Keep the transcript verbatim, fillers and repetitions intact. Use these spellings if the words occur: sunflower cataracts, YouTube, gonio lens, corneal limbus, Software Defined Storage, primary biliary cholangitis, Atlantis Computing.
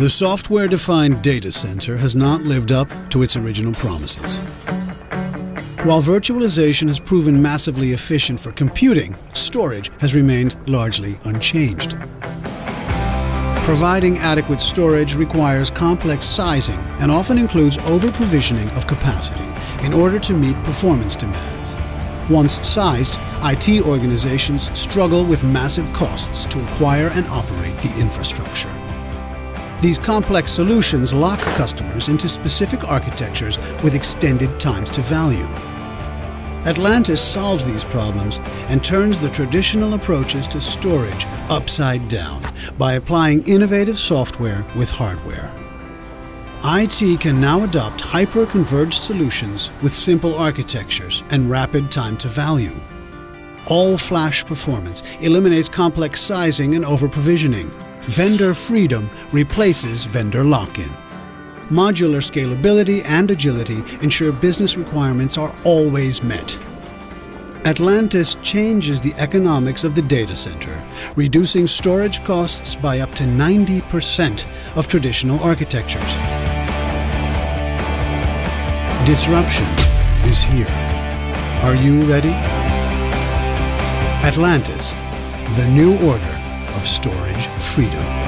The software-defined data center has not lived up to its original promises. While virtualization has proven massively efficient for computing, storage has remained largely unchanged. Providing adequate storage requires complex sizing and often includes over-provisioning of capacity in order to meet performance demands. Once sized, I T organizations struggle with massive costs to acquire and operate the infrastructure. These complex solutions lock customers into specific architectures with extended times to value. Atlantis solves these problems and turns the traditional approaches to storage upside down by applying innovative software with hardware. I T can now adopt hyper-converged solutions with simple architectures and rapid time to value. All-flash performance eliminates complex sizing and over-provisioning. Vendor freedom replaces vendor lock-in. Modular scalability and agility ensure business requirements are always met. Atlantis changes the economics of the data center, reducing storage costs by up to ninety percent of traditional architectures. Disruption is here. Are you ready? Atlantis, the new order of storage freedom.